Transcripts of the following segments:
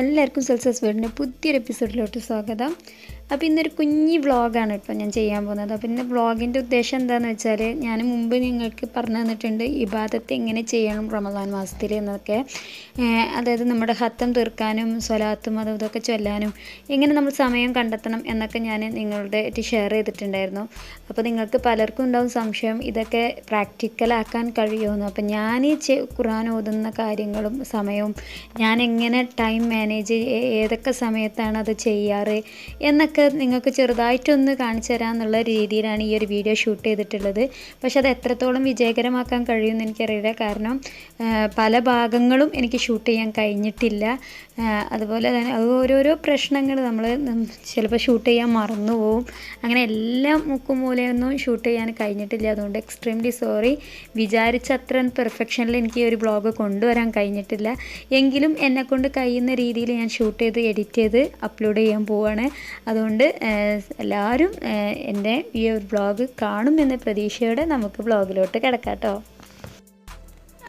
എല്ലാവർക്കും സെൽസസ് വീടിൻ്റെ പുതിയൊരു എപ്പിസോഡിലോട്ട് സ്വാഗതം. അപ്പോൾ ഇന്നൊരു കുഞ്ഞി വ്ളോഗാണ് ഇപ്പോൾ ഞാൻ ചെയ്യാൻ പോകുന്നത്. അപ്പോൾ ഇന്ന് വ്ളോഗിൻ്റെ ഉദ്ദേശം എന്താണെന്ന് വെച്ചാൽ, ഞാൻ മുമ്പ് നിങ്ങൾക്ക് പറഞ്ഞു തന്നിട്ടുണ്ട് ഇബാദത്ത് എങ്ങനെ ചെയ്യണം റമദാൻ മാസത്തിൽ എന്നൊക്കെ. അതായത് നമ്മുടെ ഹത്തം തീർക്കാനും സ്വലാത്തും അതും ഇതൊക്കെ ചൊല്ലാനും എങ്ങനെ നമ്മൾ സമയം കണ്ടെത്തണം എന്നൊക്കെ ഞാൻ നിങ്ങളുടെ ആയിട്ട് ഷെയർ ചെയ്തിട്ടുണ്ടായിരുന്നു. അപ്പോൾ നിങ്ങൾക്ക് പലർക്കും ഉണ്ടാവും സംശയം, ഇതൊക്കെ പ്രാക്ടിക്കലാക്കാൻ കഴിയുമെന്ന്. അപ്പോൾ ഞാൻ ഖുർആൻ ഓതുന്ന കാര്യങ്ങളും സമയവും ഞാൻ എങ്ങനെ ടൈം മാനേജ് ഏതൊക്കെ സമയത്താണ് അത് ചെയ്യാറ് എന്നൊക്കെ നിങ്ങൾക്ക് ചെറുതായിട്ടൊന്ന് കാണിച്ചു തരാമെന്നുള്ള രീതിയിലാണ് ഈ ഒരു വീഡിയോ ഷൂട്ട് ചെയ്തിട്ടുള്ളത്. പക്ഷെ അത് എത്രത്തോളം വിജയകരമാക്കാൻ കഴിയുമെന്ന് എനിക്കറിയില്ല. കാരണം പല ഭാഗങ്ങളും എനിക്ക് ഷൂട്ട് ചെയ്യാൻ കഴിഞ്ഞിട്ടില്ല. അതുപോലെ തന്നെ ഓരോരോ പ്രശ്നങ്ങൾ നമ്മൾ ചിലപ്പോൾ ഷൂട്ട് ചെയ്യാൻ മറന്നു പോവും. അങ്ങനെ എല്ലാം മുക്കുമൂലയൊന്നും ഷൂട്ട് ചെയ്യാൻ കഴിഞ്ഞിട്ടില്ല. അതുകൊണ്ട് എക്സ്ട്രീംലി സോറി. വിചാരിച്ച അത്ര പെർഫെക്ഷനിൽ എനിക്ക് ഈ ഒരു വ്ളോഗ് കൊണ്ടുവരാൻ കഴിഞ്ഞിട്ടില്ല. എങ്കിലും എന്നെക്കൊണ്ട് കഴിയുന്ന രീതിയിൽ ഞാൻ ഷൂട്ട് ചെയ്ത് എഡിറ്റ് ചെയ്ത് അപ്ലോഡ് ചെയ്യാൻ പോവുകയാണ്. അതുകൊണ്ട് എല്ലാവരും എൻ്റെ ഈ ഒരു വ്ളോഗ് കാണുമെന്ന പ്രതീക്ഷയോടെ നമുക്ക് വ്ളോഗിലോട്ട് കിടക്കാം കേട്ടോ.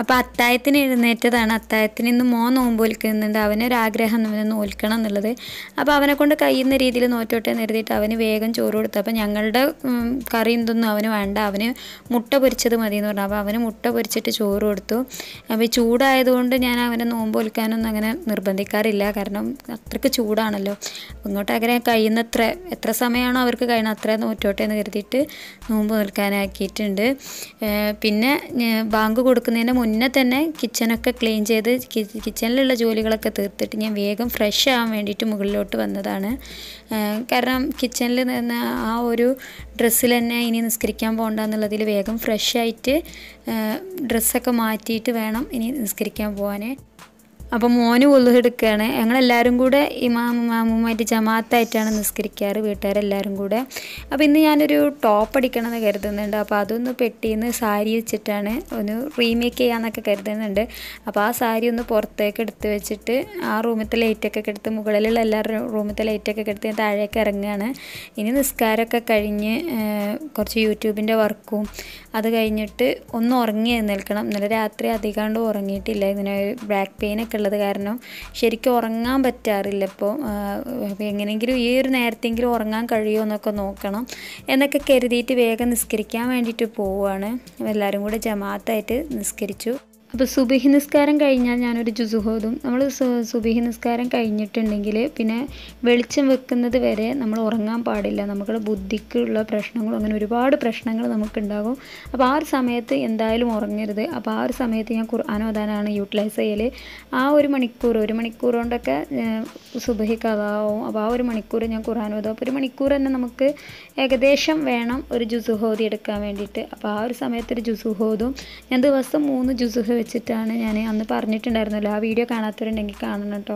അപ്പോൾ അത്തായത്തിന് എഴുന്നേറ്റതാണ്. അത്തായത്തിന് ഇന്ന് മോൻ നോമ്പ് ഒൽക്കുന്നുണ്ട്. അവനൊരാഗ്രഹം അവനെ നോൽക്കണം എന്നുള്ളത്. അപ്പോൾ അവനെ കൊണ്ട് കഴിയുന്ന രീതിയിൽ നോറ്റോട്ടെ നിർത്തിയിട്ട് അവന് വേഗം ചോറ് കൊടുത്തു. അപ്പോൾ ഞങ്ങളുടെ കറി എന്തൊന്നും അവന് വേണ്ട, അവന് മുട്ട പൊരിച്ചത് മതി എന്ന് പറഞ്ഞു. അപ്പോൾ അവന് മുട്ട പൊരിച്ചിട്ട് ചോറ് കൊടുത്തു. അപ്പോൾ ചൂടായതുകൊണ്ട് ഞാൻ അവനെ നോമ്പ് ഒൽക്കാനൊന്നും അങ്ങനെ നിർബന്ധിക്കാറില്ല. കാരണം അത്രയ്ക്ക് ചൂടാണല്ലോ. അപ്പോൾ ഇങ്ങോട്ടങ്ങനെ കഴിയുന്നത്ര എത്ര സമയമാണോ അവർക്ക് കഴിയുന്ന അത്ര നോറ്റോട്ടെ എന്ന് കരുതിയിട്ട് നോമ്പ് നിൽക്കാനാക്കിയിട്ടുണ്ട്. പിന്നെ ബാങ്ക് കൊടുക്കുന്നതിന് മുന്നേ തന്നെ കിച്ചനൊക്കെ ക്ലീൻ ചെയ്ത് കിച്ചണിലുള്ള ജോലികളൊക്കെ തീർത്തിട്ട് ഞാൻ വേഗം ഫ്രഷ് ആവാൻ വേണ്ടിയിട്ട് മുകളിലോട്ട് വന്നതാണ്. കാരണം കിച്ചണിൽ നിന്ന് ആ ഒരു ഡ്രസ്സിൽ തന്നെ ഇനി നിസ്കരിക്കാൻ പോകണ്ട എന്നുള്ളതിൽ വേഗം ഫ്രഷ് ആയിട്ട് ഡ്രസ്സൊക്കെ മാറ്റിയിട്ട് വേണം ഇനി നിസ്കരിക്കാൻ പോകാൻ. അപ്പോൾ മോന് ഉള്ളു എടുക്കുകയാണ്. ഞങ്ങളെല്ലാവരും കൂടെ ഇമാമുമായിട്ട് ജമാഅത്തായിട്ടാണ് നിസ്കരിക്കാറ്, വീട്ടുകാരെല്ലാവരും കൂടെ. അപ്പോൾ ഇന്ന് ഞാനൊരു ടോപ്പ് അടിക്കണമെന്ന് കരുതുന്നുണ്ട്. അപ്പോൾ അതൊന്ന് പെട്ടിന്ന് സാരി വെച്ചിട്ടാണ് ഒന്ന് റീമേക്ക് ചെയ്യാമെന്നൊക്കെ കരുതുന്നുണ്ട്. അപ്പോൾ ആ സാരി ഒന്ന് പുറത്തേക്ക് എടുത്ത് വെച്ചിട്ട് ആ റൂമിലത്തെ ലൈറ്റൊക്കെ എടുത്ത് മുകളിലുള്ള എല്ലാവരും റൂമിലത്തെ ലൈറ്റൊക്കെ എടുത്ത് ഞാൻ താഴേക്ക് ഇറങ്ങുകയാണ്. ഇനി നിസ്കാരമൊക്കെ കഴിഞ്ഞ് കുറച്ച് യൂട്യൂബിൻ്റെ വർക്കും അത് കഴിഞ്ഞിട്ട് ഒന്ന് ഉറങ്ങി എഴുന്നേൽക്കണം. ഇന്നലെ രാത്രി അധികാണ്ട് ഉറങ്ങിയിട്ടില്ല. ഇങ്ങനെ ബാക്ക് പെയിനൊക്കെ ഉള്ളത് കാരണം ശരിക്കും ഉറങ്ങാൻ പറ്റാറില്ല. ഇപ്പോൾ എങ്ങനെയെങ്കിലും ഈ ഒരു നേരത്തെങ്കിലും ഉറങ്ങാൻ കഴിയുമോ എന്നൊക്കെ നോക്കണം എന്നൊക്കെ കരുതിയിട്ട് വേഗം നിസ്കരിക്കാൻ വേണ്ടിയിട്ട് പോവുകയാണ്. എല്ലാവരും കൂടെ ജമാഅത്തായിട്ട് നിസ്കരിച്ചു. അപ്പോൾ സുബഹി നിസ്കാരം കഴിഞ്ഞാൽ ഞാനൊരു ജുസുഹോദും. നമ്മൾ സുബഹി നിസ്കാരം കഴിഞ്ഞിട്ടുണ്ടെങ്കിൽ പിന്നെ വെളിച്ചം വെക്കുന്നത് വരെ നമ്മൾ ഉറങ്ങാൻ പാടില്ല. നമുക്കുള്ള ബുദ്ധിക്കുള്ള പ്രശ്നങ്ങളും അങ്ങനെ ഒരുപാട് പ്രശ്നങ്ങൾ നമുക്കുണ്ടാകും. അപ്പോൾ ആ ഒരു സമയത്ത് എന്തായാലും ഉറങ്ങരുത്. അപ്പോൾ ആ ഒരു സമയത്ത് ഞാൻ ഖുർആൻ ഓതാനാണ് യൂട്ടിലൈസ് ചെയ്യൽ. ആ ഒരു മണിക്കൂർ കൊണ്ടൊക്കെ സുബഹി കഥാവും. അപ്പോൾ ആ ഒരു മണിക്കൂർ ഞാൻ ഖുർആൻ ഓതും. അപ്പോൾ ഒരു മണിക്കൂർ തന്നെ നമുക്ക് ഏകദേശം വേണം ഒരു ജുസുഹോദി എടുക്കാൻ വേണ്ടിയിട്ട്. അപ്പോൾ ആ ഒരു സമയത്ത് ഒരു ജുസുഹോദും. ഞാൻ ദിവസം 3 ജുസുഹ വെച്ചിട്ടാണ് ഞാൻ അന്ന് പറഞ്ഞിട്ടുണ്ടായിരുന്നല്ലോ. ആ വീഡിയോ കാണാത്തവരുണ്ടെങ്കിൽ കാണണം കേട്ടോ.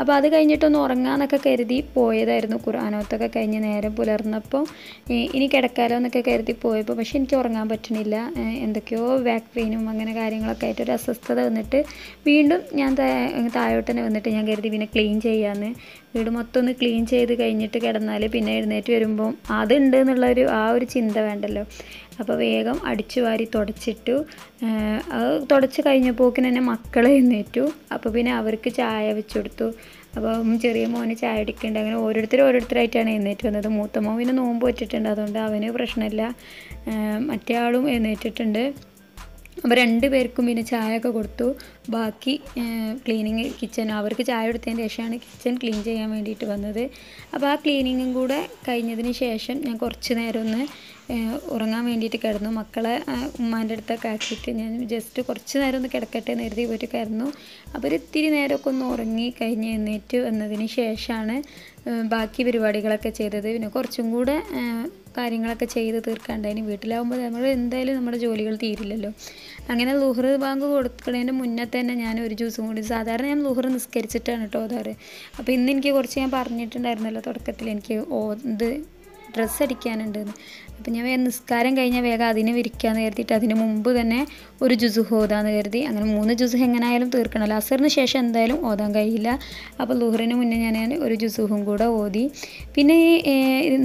അപ്പോൾ അത് കഴിഞ്ഞിട്ടൊന്ന് ഉറങ്ങാമെന്നൊക്കെ കരുതി പോയതായിരുന്നു. ഖുർആനോത്തൊക്കെ കഴിഞ്ഞ് നേരം പുലർന്നപ്പോൾ ഇനി കിടക്കാലോ എന്നൊക്കെ കരുതി പോയപ്പോൾ പക്ഷേ എനിക്ക് ഉറങ്ങാൻ പറ്റണില്ല. എന്തൊക്കെയോ ബാക്ക് പെയിനും അങ്ങനെ കാര്യങ്ങളൊക്കെ ആയിട്ട് ഒരു അസ്വസ്ഥത വന്നിട്ട് വീണ്ടും ഞാൻ താഴോട്ട് തന്നെ വന്നിട്ട് ഞാൻ കരുതി പിന്നെ ക്ലീൻ ചെയ്യാമെന്ന്. വീട് മൊത്തം ഒന്ന് ക്ലീൻ ചെയ്ത് കഴിഞ്ഞിട്ട് കിടന്നാൽ പിന്നെ എഴുന്നേറ്റ് വരുമ്പം അതുണ്ട് എന്നുള്ളൊരു ആ ഒരു ചിന്ത വേണ്ടല്ലോ. അപ്പോൾ വേഗം അടിച്ചു വാരി തുടച്ചിട്ടു. അത് തുടച്ച് കഴിഞ്ഞപ്പോക്കിന് തന്നെ മക്കൾ എഴുന്നേറ്റു. അപ്പോൾ പിന്നെ അവർക്ക് ചായ വെച്ചു കൊടുത്തു. അപ്പം ചെറിയ മോന് ചായ അടിക്കേണ്ട. അങ്ങനെ ഓരോരുത്തരായിട്ടാണ് എഴുന്നേറ്റ് വന്നത്. മൂത്ത മോൻ പിന്നെ നോമ്പ് വെച്ചിട്ടുണ്ട്. അതുകൊണ്ട് അവന് പ്രശ്നമില്ല. മറ്റേ ആളും എഴുന്നേറ്റിട്ടുണ്ട്. അപ്പോൾ 2 പേർക്കും പിന്നെ ചായ ഒക്കെ കൊടുത്തു. ബാക്കി ക്ലീനിങ് കിച്ചൺ അവർക്ക് ചായ കൊടുത്തതിന് ശേഷമാണ് കിച്ചൺ ക്ലീൻ ചെയ്യാൻ വേണ്ടിയിട്ട് വന്നത്. അപ്പോൾ ആ ക്ലീനിങ്ങും കൂടെ കഴിഞ്ഞതിന് ശേഷം ഞാൻ കുറച്ച് നേരം ഒന്ന് ഉറങ്ങാൻ വേണ്ടിയിട്ട് കിടന്നു. മക്കളെ ഉമ്മാൻ്റെ അടുത്തൊക്കെ ആക്കിയിട്ട് ഞാൻ ജസ്റ്റ് കുറച്ച് നേരം ഒന്ന് കിടക്കട്ടെ എന്ന് കരുതി പോയിട്ട് കിടന്നു. അപ്പോൾ ഒരു ഇത്തിരി നേരമൊക്കെ ഒന്ന് ഉറങ്ങി കഴിഞ്ഞ് എഴുന്നേറ്റ് വന്നതിന് ശേഷമാണ് ബാക്കി പരിപാടികളൊക്കെ ചെയ്തത്. പിന്നെ കുറച്ചും കൂടെ കാര്യങ്ങളൊക്കെ ചെയ്ത് തീർക്കാണ്ടായി. വീട്ടിലാവുമ്പോൾ നമ്മൾ എന്തായാലും നമ്മുടെ ജോലികൾ തീരില്ലല്ലോ. അങ്ങനെ ളുഹർ ബാങ്ക് കൊടുക്കുന്നതിൻ്റെ മുന്നേ തന്നെ ഞാൻ ഒരു ജ്യൂസും കൂടി. സാധാരണ ഞാൻ ളുഹർ നിസ്കരിച്ചിട്ടാണ് കേട്ടോ ഓതാറ്. അപ്പോൾ ഇന്ന് എനിക്ക് കുറച്ച് ഞാൻ പറഞ്ഞിട്ടുണ്ടായിരുന്നല്ലോ തുടക്കത്തിൽ, എനിക്ക് ഡ്രസ്സ് അടിക്കാനുണ്ടെന്ന്. അപ്പോൾ ഞാൻ നിസ്കാരം കഴിഞ്ഞാൽ വേഗം അതിനെ വിരിക്കാമെന്ന് കരുതിയിട്ട് അതിന് മുമ്പ് തന്നെ ഒരു ജുസുഹ് ഓതാന്ന് കരുതി. അങ്ങനെ 3 ജുസുഹ് എങ്ങനെയായാലും തീർക്കണമല്ലോ, അസറിന് ശേഷം എന്തായാലും ഓതാൻ കഴിയില്ല. അപ്പോൾ ലുഹറിന് മുന്നേ ഞാൻ ഒരു ജുസുഹും കൂടെ ഓതി. പിന്നെ ഈ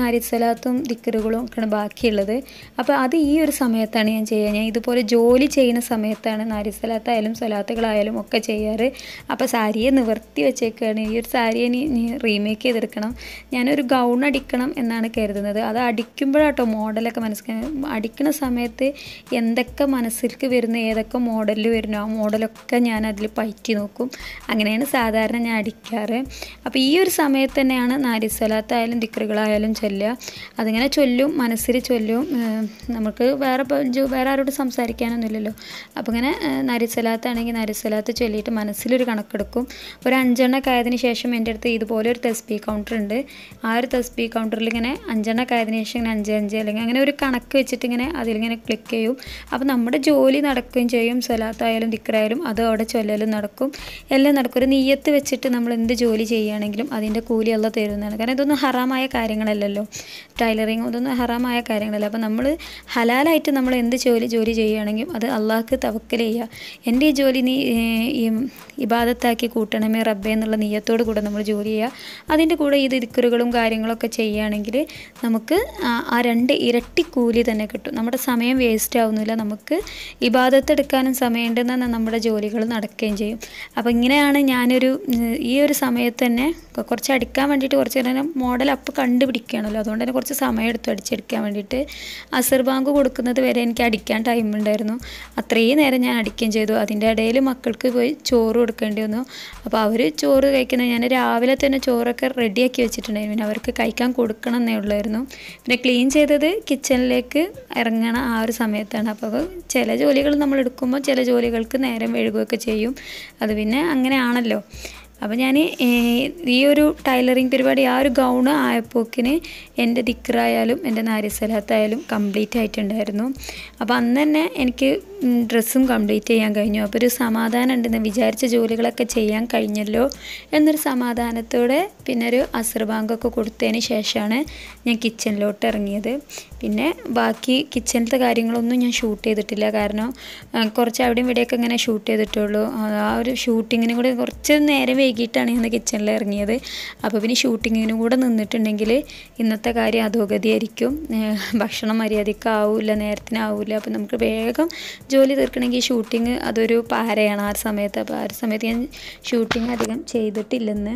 നാരിസലാത്തും ദിക്കറുകളും ഒക്കെയാണ് ബാക്കിയുള്ളത്. അപ്പോൾ അത് ഈ ഒരു സമയത്താണ് ഞാൻ ചെയ്യുക. ഞാൻ ഇതുപോലെ ജോലി ചെയ്യുന്ന സമയത്താണ് നാരിസലാത്തായാലും സ്വലാത്തുകളായാലും ഒക്കെ ചെയ്യാറ്. അപ്പോൾ സാരിയെ നിവർത്തി വെച്ചേക്കാണ്. ഈ ഒരു സാരിയെ റീമേക്ക് ചെയ്തെടുക്കണം. ഞാനൊരു ഗൗൺ അടിക്കണം എന്നാണ് കരുതുന്നത്. അത് അടിക്കുമ്പോഴാട്ടോ മോഡലൊക്കെ മനസ്സിലാക്കുക. അടിക്കുന്ന സമയത്ത് എന്തൊക്കെ മനസ്സിലേക്ക് വരുന്നു, ഏതൊക്കെ മോഡലിൽ വരുന്നു, ആ മോഡലൊക്കെ ഞാൻ അതിൽ പറ്റി നോക്കും. അങ്ങനെയാണ് സാധാരണ ഞാൻ അടിക്കാറ്. അപ്പോൾ ഈ ഒരു സമയത്ത് തന്നെയാണ് നാരിസലാത്തായാലും ദിക്റുകളായാലും ചൊല്ലുക. അതിങ്ങനെ ചൊല്ലും, മനസ്സിൽ ചൊല്ലും. നമുക്ക് വേറെ ആരോട് സംസാരിക്കാനൊന്നുമില്ലല്ലോ. അപ്പോൾ ഇങ്ങനെ നാരിസലാത്താണെങ്കിൽ നാരിസലാത്ത് ചൊല്ലിയിട്ട് മനസ്സിലൊരു കണക്കെടുക്കും. ഒരു 5 എണ്ണമൊക്കെ ആയതിനു ശേഷം എൻ്റെ അടുത്ത് ഇതുപോലെ ഒരു തസ്ബീഹ് കൗണ്ടറുണ്ട്. ആ ഒരു തസ്ബീഹ് കൗണ്ടറിൽ ഇങ്ങനെ 5 എണ്ണമൊക്കെ ആയതിനു ശേഷം ഇങ്ങനെ 5 5 അല്ലെങ്കിൽ അങ്ങനെ ഒരു കണക്ക് വെച്ചിട്ട് ഇങ്ങനെ അതിലിങ്ങനെ ക്ലിക്ക് ചെയ്യും. അപ്പോൾ നമ്മുടെ ജോലി നടക്കുകയും ചെയ്യും. സ്വലാത്തായാലും ദിക്റായാലും അത് അവിടെ ചൊല്ലലും നടക്കും, എല്ലാം നടക്കും. ഒരു നിയ്യത്ത് വെച്ചിട്ട് നമ്മൾ എന്ത് ജോലി ചെയ്യുകയാണെങ്കിലും അതിൻ്റെ കൂലി അല്ലാഹ് തരുന്നതാണ്. കാരണം ഇതൊന്നും ഹറാമായ കാര്യങ്ങളല്ലല്ലോ, ടൈലറിങ് ഇതൊന്നും ഹറാമായ കാര്യങ്ങളല്ല. അപ്പോൾ നമ്മൾ ഹലാലായിട്ട് നമ്മൾ എന്ത് ജോലി ചെയ്യുകയാണെങ്കിൽ അത് അള്ളാഹ്ക്ക് തവക്കൽ ചെയ്യുക. എൻ്റെ ഈ ജോലി നീ ഈ ഇബാദത്താക്കി കൂട്ടണമേ റബ്ബേ എന്നുള്ള നിയ്യത്തോട് കൂടെ നമ്മൾ ജോലി ചെയ്യുക. അതിൻ്റെ കൂടെ ഈ ദിക്റുകളും കാര്യങ്ങളൊക്കെ ചെയ്യുകയാണെങ്കിൽ നമുക്ക് ആ 2 ഇരട്ടി കൂലി തന്നെ കിട്ടും. നമ്മുടെ സമയം വേസ്റ്റ് ആവുന്നില്ല, നമുക്ക് ഇബാദത്തെടുക്കാനും സമയമുണ്ടെന്ന് നമ്മുടെ ജോലികൾ നടക്കുകയും ചെയ്യും. അപ്പോൾ ഇങ്ങനെയാണ് ഞാനൊരു ഈ ഒരു സമയത്ത് തന്നെ കുറച്ച് അടിക്കാൻ വേണ്ടിയിട്ട് കുറച്ച് നേരം മോഡൽ അപ്പം കണ്ടുപിടിക്കുകയാണല്ലോ, അതുകൊണ്ട് തന്നെ കുറച്ച് സമയം എടുത്തു അടിച്ചെടുക്കാൻ വേണ്ടിയിട്ട്. അസർ ബാങ്ക് കൊടുക്കുന്നത് വരെ എനിക്ക് അടിക്കാൻ ടൈം ഉണ്ടായിരുന്നു. അത്രയും നേരം ഞാൻ അടിക്കുകയും ചെയ്തു. അതിൻ്റെ ഇടയിൽ മക്കൾക്ക് പോയി ചോറ് കൊടുക്കേണ്ടി വന്നു. അപ്പോൾ അവർ ചോറ് കഴിക്കുന്നത് ഞാൻ രാവിലെ തന്നെ ചോറൊക്കെ റെഡിയാക്കി വെച്ചിട്ടുണ്ടായിരുന്നു. പിന്നെ അവർക്ക് കഴിക്കാൻ കൊടുക്കണം എന്നേ ഉള്ളായിരുന്നു. പിന്നെ ക്ലീൻ ചെയ്തത് കിച്ചണിലേക്ക് ഇറങ്ങണ ആ ഒരു സമയത്താണ്. അപ്പോൾ ചില ജോലികൾ നമ്മൾ എടുക്കുമ്പോൾ ചില ജോലികൾക്ക് നേരം വൈകുകയൊക്കെ ചെയ്യും. അത് പിന്നെ അങ്ങനെയാണല്ലോ. അപ്പോൾ ഞാൻ ഈ ഒരു ടൈലറിങ് പരിപാടി ആ ഒരു ഗൗൺ ആയപ്പോക്കിന് എൻ്റെ ദിക്റായാലും എൻ്റെ നാരിസലാത്തായാലും കംപ്ലീറ്റ് ആയിട്ടുണ്ടായിരുന്നു. അപ്പോൾ അന്ന് തന്നെ എനിക്ക് ഡ്രസ്സും കംപ്ലീറ്റ് ചെയ്യാൻ കഴിഞ്ഞു. അപ്പോൾ ഒരു സമാധാനം ഉണ്ടെന്ന് വിചാരിച്ച ജോലികളൊക്കെ ചെയ്യാൻ കഴിഞ്ഞല്ലോ എന്നൊരു സമാധാനത്തോടെ പിന്നെ ഒരു അസർ ബാങ്കൊക്കെ കൊടുത്തതിന് ശേഷമാണ് ഞാൻ കിച്ചണിലോട്ട് ഇറങ്ങിയത്. പിന്നെ ബാക്കി കിച്ചണിലത്തെ കാര്യങ്ങളൊന്നും ഞാൻ ഷൂട്ട് ചെയ്തിട്ടില്ല. കാരണം കുറച്ച് അവിടെയും ഇവിടെയൊക്കെ ഇങ്ങനെ ഷൂട്ട് ചെയ്തിട്ടുള്ളൂ. ആ ഒരു ഷൂട്ടിങ്ങിന് കൂടി കുറച്ച് നേരം വൈകിട്ടാണ് ഞാൻ കിച്ചണിൽ ഇറങ്ങിയത്. അപ്പോൾ പിന്നെ ഷൂട്ടിങ്ങിനും കൂടെ നിന്നിട്ടുണ്ടെങ്കിൽ ഇന്നത്തെ കാര്യം അധോഗതിയായിരിക്കും. ഭക്ഷണം മര്യാദയ്ക്ക് ആവില്ല, നേരത്തിനാവില്ല. അപ്പോൾ നമുക്ക് വേഗം ജോലി തീർക്കണമെങ്കിൽ ഷൂട്ടിങ് അതൊരു പാരയാണ് ആ ഒരു സമയത്ത്. അപ്പോൾ ആ ഒരു സമയത്ത് ഞാൻ ഷൂട്ടിങ് അധികം ചെയ്തിട്ടില്ലെന്ന്.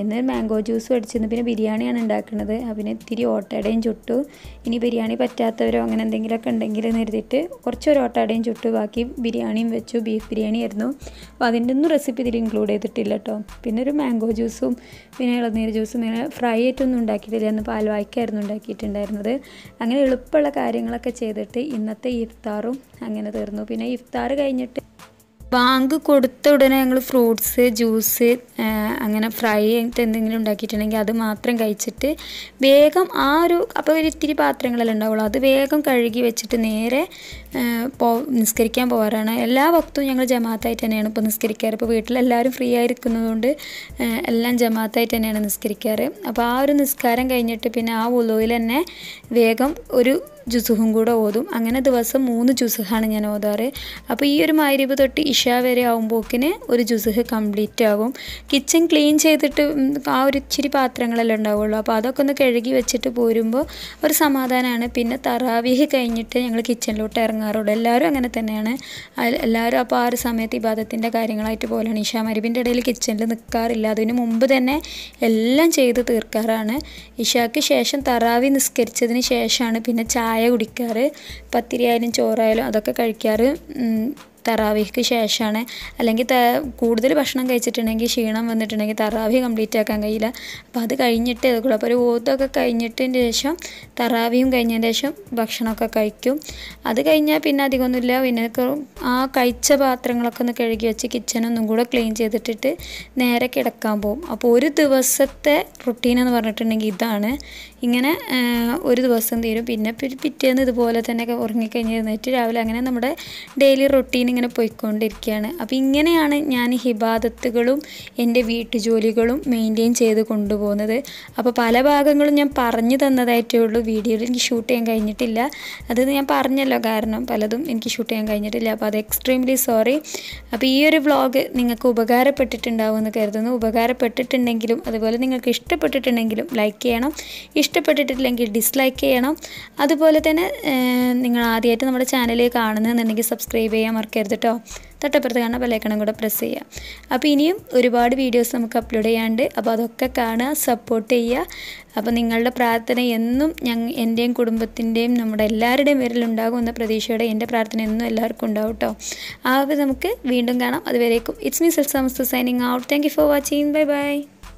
ഇന്ന് മാംഗോ ജ്യൂസും അടിച്ചിരുന്നു. പിന്നെ ബിരിയാണിയാണ് ഉണ്ടാക്കുന്നത്. പിന്നെ ഇത്തിരി ഓട്ടടയും ചുട്ടു. ഇനി ബിരിയാണി പറ്റാത്തവരോ അങ്ങനെ എന്തെങ്കിലുമൊക്കെ ഉണ്ടെങ്കിൽ നിർത്തിയിട്ട് കുറച്ചൊരു ഓട്ടടയും ചുട്ടു. ബാക്കി ബിരിയാണിയും വെച്ചു. ബീഫ് ബിരിയാണി ആയിരുന്നു. അപ്പോൾ അതിൻ്റെ ഒന്നും റെസിപ്പി ഇതിൽ ഇൻക്ലൂഡ് ചെയ്തിട്ടില്ല കേട്ടോ. പിന്നെ ഒരു മാംഗോ ജ്യൂസും പിന്നെ ഇളനീർ ജ്യൂസും ഇങ്ങനെ ഫ്രൈ ആയിട്ടൊന്നും ഉണ്ടാക്കിയിട്ടില്ല. ഇന്ന് പാൽവായ്ക്കായിരുന്നു ഉണ്ടാക്കിയിട്ടുണ്ടായിരുന്നത്. അങ്ങനെ എളുപ്പമുള്ള കാര്യങ്ങളൊക്കെ ചെയ്തിട്ട് ഇന്നത്തെ ഇഫ്താറും അങ്ങനെ തീർന്നു. പിന്നെ ഇഫ്താർ കഴിഞ്ഞിട്ട് ബാങ്ക് കൊടുത്ത ഉടനെ ഞങ്ങൾ ഫ്രൂട്ട്സ് ജ്യൂസ് അങ്ങനെ ഫ്രൈ ആയിട്ട് എന്തെങ്കിലും ഉണ്ടാക്കിയിട്ടുണ്ടെങ്കിൽ അത് മാത്രം കഴിച്ചിട്ട് വേഗം ആ ഒരു അപ്പോൾ ഒരു ഇത്തിരി പാത്രങ്ങളെല്ലാം ഉണ്ടാവുള്ളൂ, അത് വേഗം കഴുകി വെച്ചിട്ട് നേരെ നിസ്കരിക്കാൻ പോകാറാണ്. എല്ലാ വക്തവും ഞങ്ങൾ ജമാഅത്തായിട്ട് തന്നെയാണ് ഇപ്പോൾ നിസ്കരിക്കാറ്. ഇപ്പോൾ വീട്ടിലെല്ലാവരും ഫ്രീ ആയിരിക്കുന്നതുകൊണ്ട് എല്ലാം ജമാഅത്തായിട്ട് തന്നെയാണ് നിസ്കരിക്കാറ്. അപ്പോൾ ആ ഒരു നിസ്കാരം കഴിഞ്ഞിട്ട് പിന്നെ ആ ഉളൂവിൽ തന്നെ വേഗം ഒരു ജുസുഹും കൂടെ ഓതും. അങ്ങനെ ദിവസം 3 ജുസുഹാണ് ഞാൻ ഓതാറ്. അപ്പോൾ ഈ ഒരു മഗ്‌രിബ് തൊട്ട് ഇഷ വരെ ആകുമ്പോക്കിന് ഒരു ജുസുഹ് കംപ്ലീറ്റ് ആകും. കിച്ചൺ ക്ലീൻ ചെയ്തിട്ട് ആ ഒരു ഇച്ചിരി പാത്രങ്ങളെല്ലാം ഉണ്ടാവുള്ളൂ. അപ്പോൾ അതൊക്കെ ഒന്ന് കഴുകി വെച്ചിട്ട് പോരുമ്പോൾ ഒരു സമാധാനമാണ്. പിന്നെ തറാവീഹ് കഴിഞ്ഞിട്ട് ഞങ്ങൾ കിച്ചണിലോട്ട് ഇറങ്ങാറുള്ളൂ. എല്ലാവരും അങ്ങനെ തന്നെയാണ്. എല്ലാവരും അപ്പോൾ ആ ഒരു സമയത്ത് ഇബാദത്തിൻ്റെ കാര്യങ്ങളായിട്ട് പോലെയാണ്. ഇഷ മഗ്‌രിബിൻ്റെ ഇടയിൽ കിച്ചണിൽ നിൽക്കാറില്ല. അതിന് മുമ്പ് തന്നെ എല്ലാം ചെയ്ത് തീർക്കാറാണ്. ഇഷയ്ക്ക് ശേഷം തറാവി നിസ്കരിച്ചതിന് ശേഷമാണ് പിന്നെ ചായ കുടിക്കാറ്. പത്തിരിയായാലും ചോറായാലും അതൊക്കെ കഴിക്കാറ് തറാവീഹ്ക്ക് ശേഷമാണ്. അല്ലെങ്കിൽ കൂടുതൽ ഭക്ഷണം കഴിച്ചിട്ടുണ്ടെങ്കിൽ ക്ഷീണം വന്നിട്ടുണ്ടെങ്കിൽ തറാവീഹ് കംപ്ലീറ്റ് ആക്കാൻ കഴിയില്ല. അപ്പോൾ അത് കഴിഞ്ഞിട്ടേ ഇതൊക്കെയുള്ളൂ. അപ്പോൾ ഒരു ഓത്തൊക്കെ കഴിഞ്ഞിട്ടതിൻ്റെ ശേഷം തറാവീഹും കഴിഞ്ഞതിന് ശേഷം ഭക്ഷണമൊക്കെ കഴിക്കും. അത് കഴിഞ്ഞാൽ പിന്നെ അധികമൊന്നുമില്ല. പിന്നെ ആ കഴിച്ച പാത്രങ്ങളൊക്കെ ഒന്ന് കഴുകി വെച്ച് കിച്ചനൊന്നും കൂടെ ക്ലീൻ ചെയ്തിട്ടിട്ട് നേരെ കിടക്കാൻ പോകും. അപ്പോൾ ഒരു ദിവസത്തെ റൊട്ടീൻ എന്ന് പറഞ്ഞിട്ടുണ്ടെങ്കിൽ ഇതാണ്. ഇങ്ങനെ ഒരു ദിവസം തീരും. പിന്നെ പിറ്റേന്ന് ഇതുപോലെ തന്നെ ഉറങ്ങിക്കഴിഞ്ഞ് എഴുന്നേറ്റ് രാവിലെ അങ്ങനെ നമ്മുടെ ഡെയിലി റൊട്ടീൻ ഇങ്ങനെ പോയിക്കൊണ്ടിരിക്കുകയാണ്. അപ്പോൾ ഇങ്ങനെയാണ് ഞാൻ ഹിബാദത്തുകളും എൻ്റെ വീട്ടുജോലികളും മെയിൻറ്റെയിൻ ചെയ്ത് കൊണ്ടുപോകുന്നത്. അപ്പോൾ പല ഭാഗങ്ങളും ഞാൻ പറഞ്ഞു തന്നതായിട്ടേ ഉള്ളൂ, വീഡിയോയിൽ എനിക്ക് ഷൂട്ട് ചെയ്യാൻ കഴിഞ്ഞിട്ടില്ല. അത് ഞാൻ പറഞ്ഞല്ലോ, കാരണം പലതും എനിക്ക് ഷൂട്ട് ചെയ്യാൻ കഴിഞ്ഞിട്ടില്ല. അപ്പോൾ അത് എക്സ്ട്രീംലി സോറി. അപ്പോൾ ഈ ഒരു വ്ളോഗ് നിങ്ങൾക്ക് ഉപകാരപ്പെട്ടിട്ടുണ്ടാവും എന്ന് കരുതുന്നു. ഉപകാരപ്പെട്ടിട്ടുണ്ടെങ്കിലും അതുപോലെ നിങ്ങൾക്ക് ഇഷ്ടപ്പെട്ടിട്ടുണ്ടെങ്കിലും ലൈക്ക് ചെയ്യണം, ഇഷ്ടപ്പെട്ടിട്ടില്ലെങ്കിൽ ഡിസ്ലൈക്ക് ചെയ്യണം. അതുപോലെ തന്നെ നിങ്ങൾ ആദ്യമായിട്ട് നമ്മുടെ ചാനൽ കാണുന്നുണ്ടെങ്കിൽ സബ്സ്ക്രൈബ് ചെയ്യാൻ മറക്കരുത് കേട്ടോ. തൊട്ടപ്പുറത്ത് കാണുന്ന ബെലൈക്കണം കൂടെ പ്രസ് ചെയ്യുക. അപ്പോൾ ഇനിയും ഒരുപാട് വീഡിയോസ് നമുക്ക് അപ്ലോഡ് ചെയ്യാനുണ്ട്. അപ്പോൾ അതൊക്കെ കാണുക, സപ്പോർട്ട് ചെയ്യുക. അപ്പോൾ നിങ്ങളുടെ പ്രാർത്ഥന എന്നും എൻ്റെയും കുടുംബത്തിൻ്റെയും നമ്മുടെ എല്ലാവരുടെയും പേരിലുണ്ടാകും എന്ന പ്രതീക്ഷയോടെ എൻ്റെ പ്രാർത്ഥന എന്നും എല്ലാവർക്കും ഉണ്ടാവും കേട്ടോ. അപ്പോൾ നമുക്ക് വീണ്ടും കാണാം. അതുവരേക്കും ഇറ്റ്സ് മീ സെൽസ signing out. Thank you for watching. Bye by.